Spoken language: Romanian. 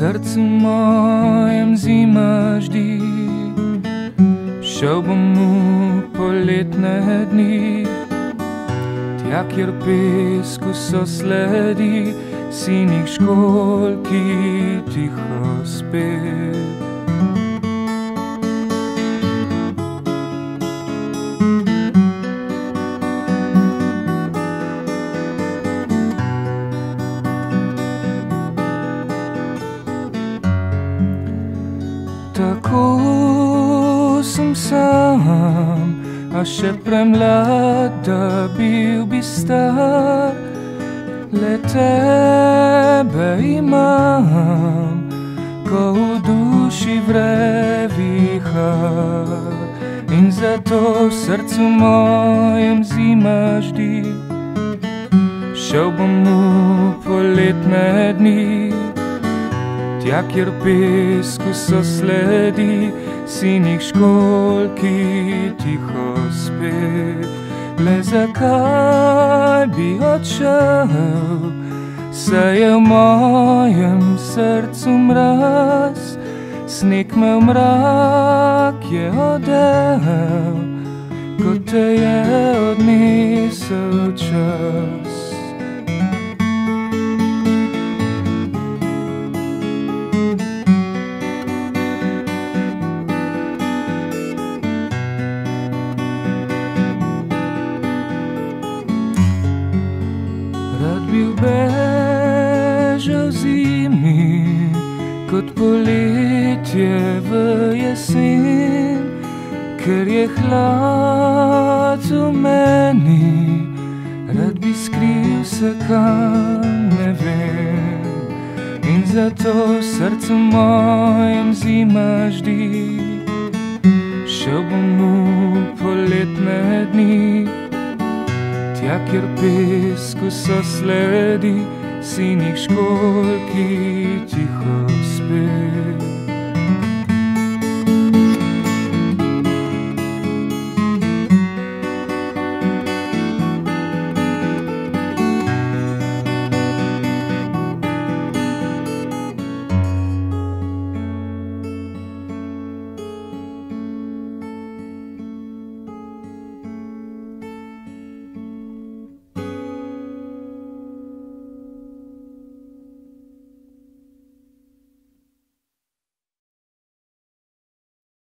Srdcem mojem zima ždi, šel bom v poletne dni, tja, kjer pesku so sledi sinih škol, ki tiho spet. Tako sem sam, a še premlad, da bil bi star. Le tebe imam, ko v duši vre vihar. In zato v srcu mojem zima ždi, šel bom v poletne dni, tja, kjer pesku so sledi sinih škol, ki tiho spet. Le zakaj bi odšel, saj je v mojem srcu mraz. Sneg me v mrak je odel, ko te je odnesel čas. Bil bežal zimi, kot poletje v jesen, ker je hlad v meni, rad bi skril se kam ne vem. In zato v srcu mojem zima ždi, šel bom v poletne dni, tja, kjer pesku so sledi sinih škol, ki tiho spet.